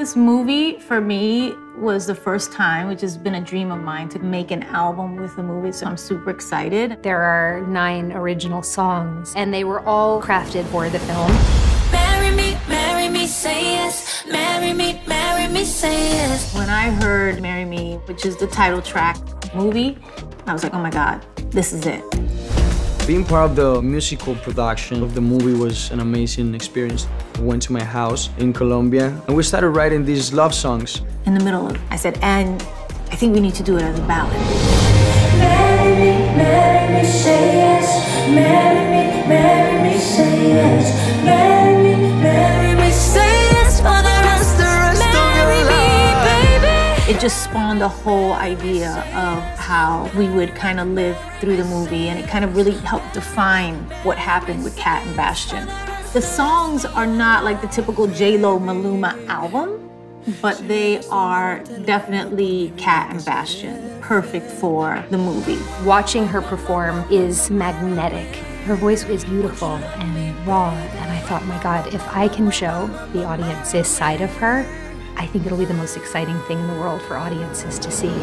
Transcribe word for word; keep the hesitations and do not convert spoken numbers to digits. This movie, for me, was the first time, which has been a dream of mine, to make an album with a movie, so I'm super excited. There are nine original songs, and they were all crafted for the film. Marry me, marry me, say yes. Marry me, marry me, say yes. When I heard Marry Me, which is the title track movie, I was like, oh my God, this is it. Being part of the musical production of the movie was an amazing experience. I went to my house in Colombia and we started writing these love songs. In the middle of it, I said, and I think we need to do it as a ballad. Marry me, marry me, say yes. Marry me, marry me, say yes. Marry me, marry me, say yes for the rest, the rest of your life. It just spawned the whole idea of how we would kind of live through the movie, and it kind of really helped define what happened with Cat and Bastion. The songs are not like the typical J. Lo, Maluma album, but they are definitely Cat and Bastion, perfect for the movie. Watching her perform is magnetic. Her voice is beautiful and raw, and I thought, my God, if I can show the audience this side of her, I think it'll be the most exciting thing in the world for audiences to see.